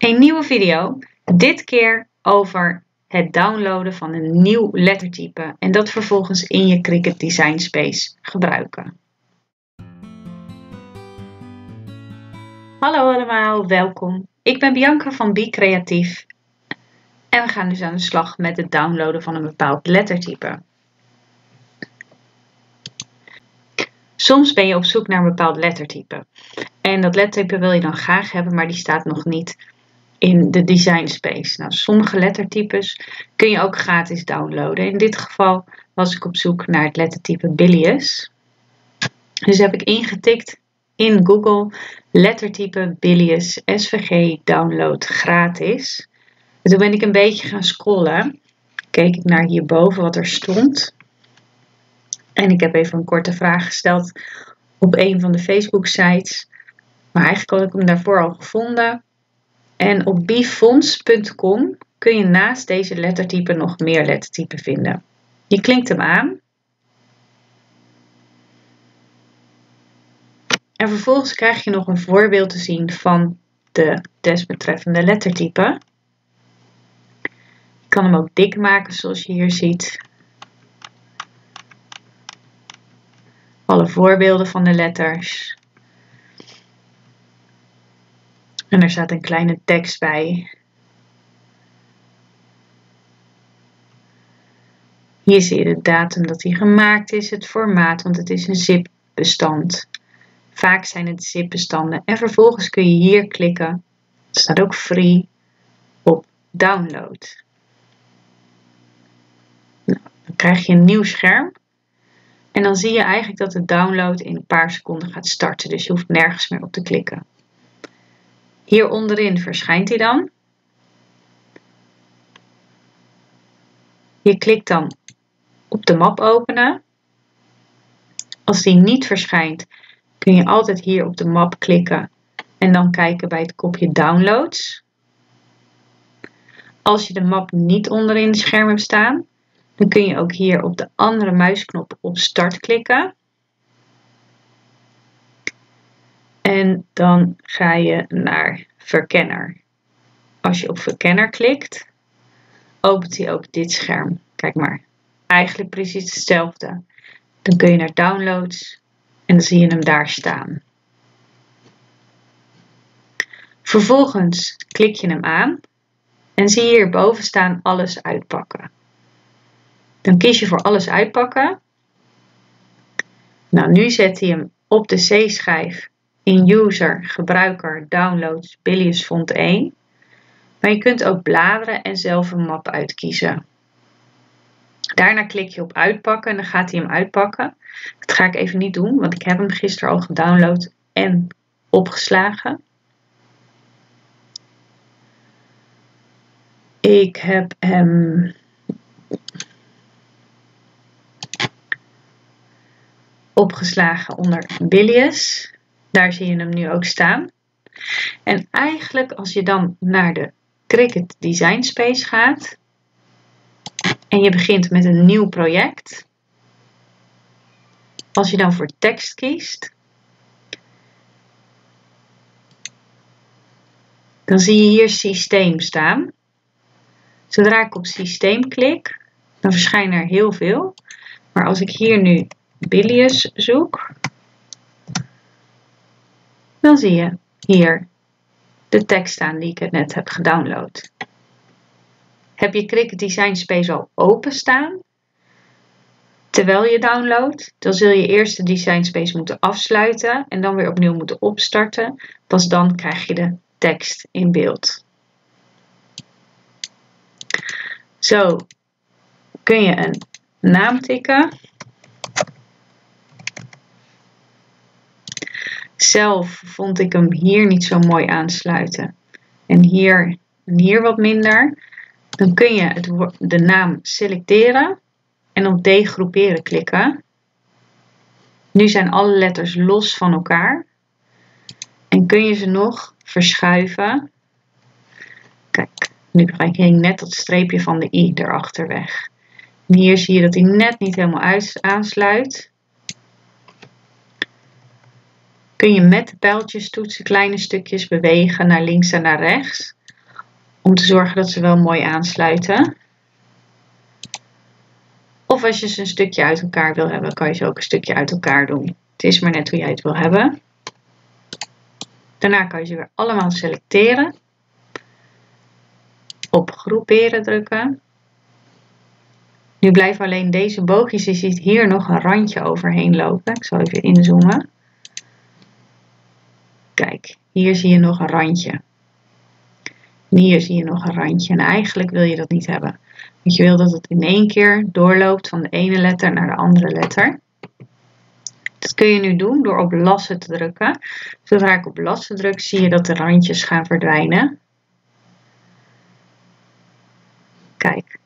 Een nieuwe video, dit keer over het downloaden van een nieuw lettertype en dat vervolgens in je Cricut Design Space gebruiken. Hallo allemaal, welkom. Ik ben Bianca van Bicreatief en we gaan dus aan de slag met het downloaden van een bepaald lettertype. Soms ben je op zoek naar een bepaald lettertype en dat lettertype wil je dan graag hebben, maar die staat nog niet in de Design Space. Nou, sommige lettertypes kun je ook gratis downloaden. In dit geval was ik op zoek naar het lettertype Billius. Dus heb ik ingetikt in Google lettertype Billius SVG download gratis. En toen ben ik een beetje gaan scrollen. Keek ik naar hierboven wat er stond. En ik heb even een korte vraag gesteld op een van de Facebook sites. Maar eigenlijk had ik hem daarvoor al gevonden. En op befonts.com kun je naast deze lettertypen nog meer lettertypen vinden. Je klikt hem aan. En vervolgens krijg je nog een voorbeeld te zien van de desbetreffende lettertypen. Je kan hem ook dik maken zoals je hier ziet. Alle voorbeelden van de letters. En er staat een kleine tekst bij. Hier zie je de datum dat hij gemaakt is, het formaat, want het is een zip-bestand. Vaak zijn het zip-bestanden. En vervolgens kun je hier klikken, er staat ook free, op download. Nou, dan krijg je een nieuw scherm. En dan zie je eigenlijk dat de download in een paar seconden gaat starten. Dus je hoeft nergens meer op te klikken. Hier onderin verschijnt hij dan. Je klikt dan op de map openen. Als die niet verschijnt, kun je altijd hier op de map klikken en dan kijken bij het kopje downloads. Als je de map niet onderin het scherm hebt staan, dan kun je ook hier op de andere muisknop op start klikken. En dan ga je naar verkenner. Als je op verkenner klikt, opent hij ook dit scherm. Kijk maar, eigenlijk precies hetzelfde. Dan kun je naar downloads en dan zie je hem daar staan. Vervolgens klik je hem aan en zie je hierboven staan alles uitpakken. Dan kies je voor alles uitpakken. Nou, nu zet hij hem op de C-schijf. In user, gebruiker, downloads, Billius font 1. Maar je kunt ook bladeren en zelf een map uitkiezen. Daarna klik je op uitpakken en dan gaat hij hem uitpakken. Dat ga ik even niet doen, want ik heb hem gisteren al gedownload en opgeslagen. Ik heb hem opgeslagen onder Billius. Daar zie je hem nu ook staan. En eigenlijk als je dan naar de Cricut Design Space gaat en je begint met een nieuw project. Als je dan voor tekst kiest, dan zie je hier systeem staan. Zodra ik op systeem klik, dan verschijnen er heel veel. Maar als ik hier nu Billius zoek, dan zie je hier de tekst staan die ik net heb gedownload. Heb je Cricut Design Space al openstaan terwijl je downloadt, dan zul je eerst de Design Space moeten afsluiten en dan weer opnieuw moeten opstarten. Pas dan krijg je de tekst in beeld. Zo kun je een naam tikken. Zelf vond ik hem hier niet zo mooi aansluiten. En hier wat minder. Dan kun je de naam selecteren en op degroeperen klikken. Nu zijn alle letters los van elkaar. En kun je ze nog verschuiven. Kijk, nu ging net dat streepje van de i erachter weg. En hier zie je dat hij net niet helemaal aansluit. Kun je met de pijltjes toetsen kleine stukjes bewegen naar links en naar rechts. om te zorgen dat ze wel mooi aansluiten. Of als je ze een stukje uit elkaar wil hebben, kan je ze ook een stukje uit elkaar doen. Het is maar net hoe jij het wil hebben. Daarna kan je ze weer allemaal selecteren. Op groeperen drukken. Nu blijven alleen deze boogjes. Je ziet hier nog een randje overheen lopen. Ik zal even inzoomen. Kijk, hier zie je nog een randje. En hier zie je nog een randje. En eigenlijk wil je dat niet hebben. Want je wil dat het in één keer doorloopt van de ene letter naar de andere letter. Dat kun je nu doen door op lassen te drukken. Zodra ik op lassen druk, zie je dat de randjes gaan verdwijnen. Kijk,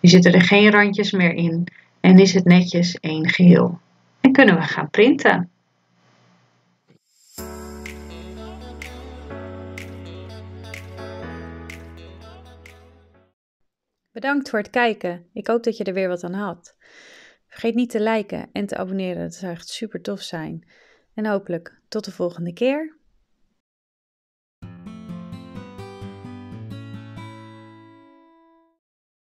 nu zitten er geen randjes meer in en is het netjes één geheel. En kunnen we gaan printen. Bedankt voor het kijken. Ik hoop dat je er weer wat aan had. Vergeet niet te liken en te abonneren, dat zou echt super tof zijn. En hopelijk tot de volgende keer.